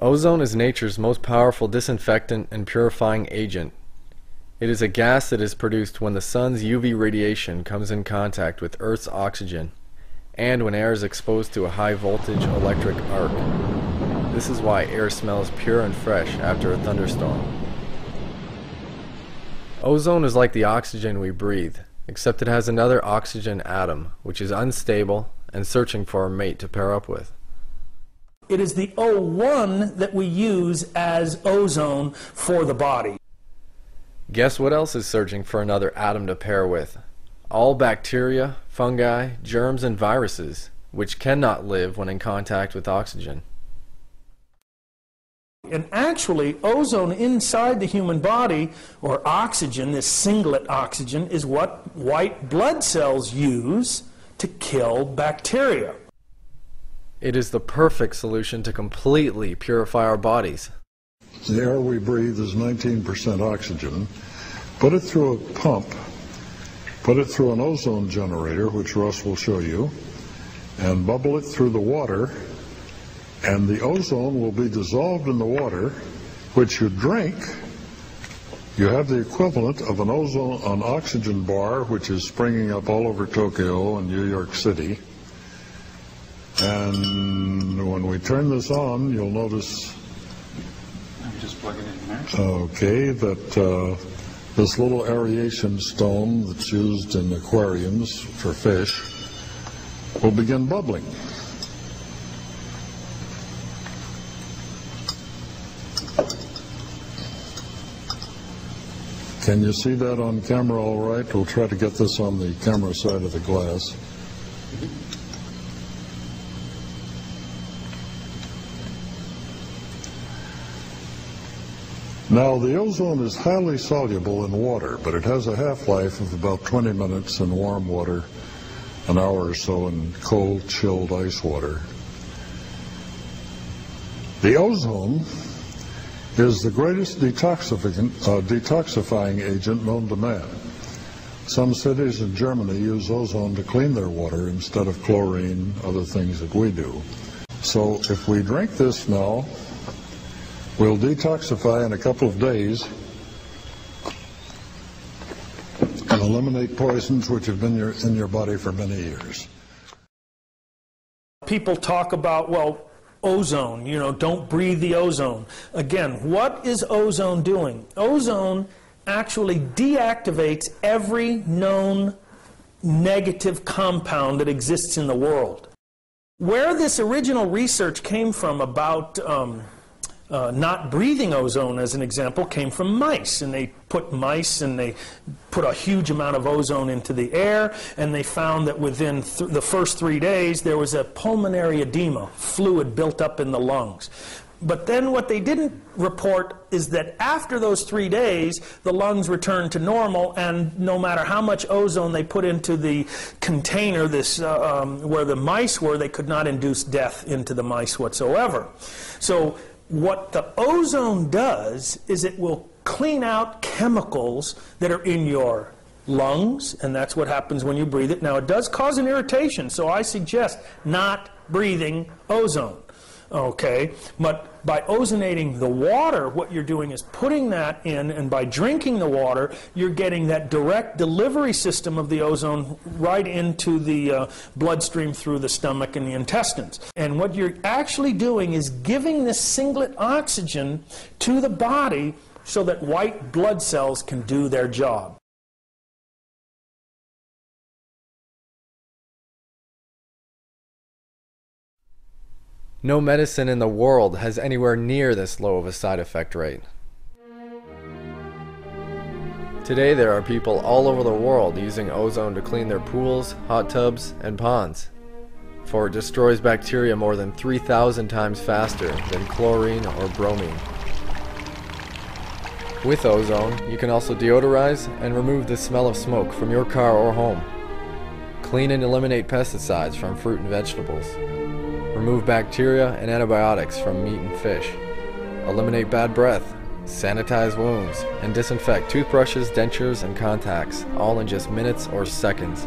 Ozone is nature's most powerful disinfectant and purifying agent. It is a gas that is produced when the sun's UV radiation comes in contact with Earth's oxygen and when air is exposed to a high voltage electric arc. This is why air smells pure and fresh after a thunderstorm. Ozone is like the oxygen we breathe, except it has another oxygen atom, which is unstable and searching for a mate to pair up with. It is the O1 that we use as ozone for the body. Guess what else is searching for another atom to pair with? All bacteria, fungi, germs, and viruses, which cannot live when in contact with oxygen. And actually, ozone inside the human body, or oxygen, this singlet oxygen, is what white blood cells use to kill bacteria. It is the perfect solution to completely purify our bodies. The air we breathe is 19% oxygen. Put it through a pump, put it through an ozone generator, which Russ will show you, and bubble it through the water, and the ozone will be dissolved in the water, which you drink. You have the equivalent of an oxygen bar, which is springing up all over Tokyo and New York City. And when we turn this on, you'll notice. I'm just plugging it in there. Okay, that this little aeration stone that's used in aquariums for fish will begin bubbling. Can you see that on camera all right? We'll try to get this on the camera side of the glass. Now, the ozone is highly soluble in water, but it has a half-life of about 20 minutes in warm water, an hour or so in cold, chilled ice water. The ozone is the greatest detoxifying agent known to man. Some cities in Germany use ozone to clean their water instead of chlorine, other things that we do. So if we drink this now, we'll detoxify in a couple of days and eliminate poisons which have been in your body for many years. People talk about, well, ozone, you know, don't breathe the ozone. Again, what is ozone doing? Ozone actually deactivates every known negative compound that exists in the world. Where this original research came from about not breathing ozone, as an example, came from mice. And they put mice and they put a huge amount of ozone into the air, and they found that within the first 3 days there was a pulmonary edema, fluid built up in the lungs. But then what they didn't report is that after those 3 days, the lungs returned to normal, and no matter how much ozone they put into the container, this where the mice were, they could not induce death into the mice whatsoever. So what the ozone does is it will clean out chemicals that are in your lungs, and that's what happens when you breathe it. Now, it does cause an irritation, so I suggest not breathing ozone, okay? But by ozonating the water, what you're doing is putting that in, and by drinking the water, you're getting that direct delivery system of the ozone right into the bloodstream through the stomach and the intestines. And what you're actually doing is giving this singlet oxygen to the body so that white blood cells can do their job. No medicine in the world has anywhere near this low of a side effect rate. Today there are people all over the world using ozone to clean their pools, hot tubs, and ponds, for it destroys bacteria more than 3,000 times faster than chlorine or bromine. With ozone, you can also deodorize and remove the smell of smoke from your car or home, clean and eliminate pesticides from fruit and vegetables, remove bacteria and antibiotics from meat and fish, eliminate bad breath, sanitize wounds, and disinfect toothbrushes, dentures, and contacts, all in just minutes or seconds.